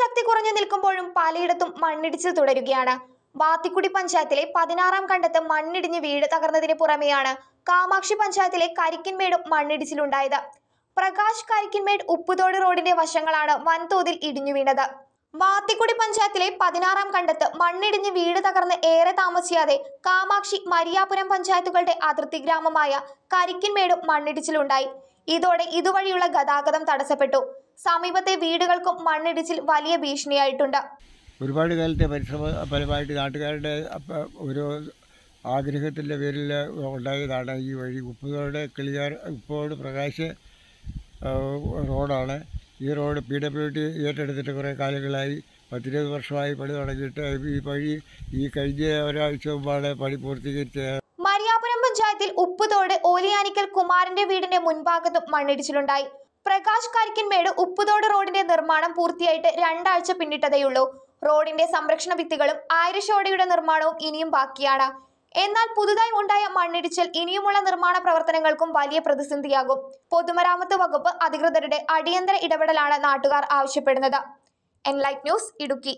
ശക്തി കുറഞ്ഞു നിൽക്കുമ്പോഴും പലയിടത്തും മണ്ണിടിച്ചിൽ തുടരുകയാണ്. വാത്തിക്കുടി പഞ്ചായത്തിലെ 16ാം കണ്ടത്ത് മണ്ണിടിഞ്ഞ് വീട് തകർന്നതിന് പുറമെയാണ് കാമാക്ഷി പഞ്ചായത്തിലെ കരിക്കിന്മേടും മണ്ണിടിച്ചിലുണ്ടായത്. പ്രകാശ് കരിക്കിന്മേട് ഉപ്പുതോട് റോഡിന്റെ വശങ്ങളാണ് വൻതോതിൽ ഇടിഞ്ഞു വീണത്. വാത്തിക്കുടി പഞ്ചായത്തിലെ 16ാം കണ്ടത്ത് മണ്ണിടിഞ്ഞ് വീട് തകർന്ന് ഏറെ താമസിയാതെ കാമാക്ഷി, മരിയാപുരം പഞ്ചായത്തുകളുടെ അതിർത്തി ഗ്രാമമായ കരിക്കിന്മേടും മണ്ണിടിച്ചിലുണ്ടായി. ഇതോടെ ഇതുവഴിയുള്ള ഗതാഗതം തടസ്സപ്പെട്ടു. സമീപത്തെ വീടുകൾക്കും മണ്ണിടിച്ചിൽ വലിയ ഭീഷണിയായിട്ടുണ്ട്. ഒരുപാട് കാലത്തെ പരിശ്രമ ഫലമായിട്ട് നാട്ടുകാരുടെ ഒരു ആഗ്രഹത്തിൻ്റെ പേരിൽ ഉണ്ടായതാണ് ഈ വഴി. ഉപ്പുതോട് കിളിയാർ ഉപ്പോട് പ്രകാശ് റോഡാണ്. ഈ റോഡ് PWD ഏറ്റെടുത്തിട്ട് കുറേ കാലങ്ങളായി, 10-20 വർഷമായി പണി തുടങ്ങിയിട്ട് ഈ വഴി ഈ കഴിഞ്ഞ ഒരാഴ്ച മുമ്പാണ് പണി പൂർത്തീകരിച്ചത്. മരിയാപുരം പഞ്ചായത്തിൽ ഉപ്പുതോട് ഓലിയാനിക്കൽ കുമാരന്റെ വീടിന്റെ മുൻഭാഗത്തും മണ്ണിടിച്ചിലുണ്ടായി. പ്രകാശ് കരിക്കിന്മേട് ഉപ്പുതോട് റോഡിന്റെ നിർമ്മാണം പൂർത്തിയായിട്ട് 2 ആഴ്ച പിന്നിട്ടതേയുള്ളൂ. റോഡിന്റെ സംരക്ഷണ ഭിത്തികളും ആയിരശോടിയുടെ നിർമ്മാണവും ഇനിയും ബാക്കിയാണ്. എന്നാൽ പുതുതായി ഉണ്ടായ മണ്ണിടിച്ചിൽ ഇനിയുമുള്ള നിർമ്മാണ പ്രവർത്തനങ്ങൾക്കും വലിയ പ്രതിസന്ധിയാകും. പൊതുമരാമത്ത് വകുപ്പ് അധികൃതരുടെ അടിയന്തര ഇടപെടലാണ് നാട്ടുകാർ ആവശ്യപ്പെടുന്നത്. Enlight news, Idukki.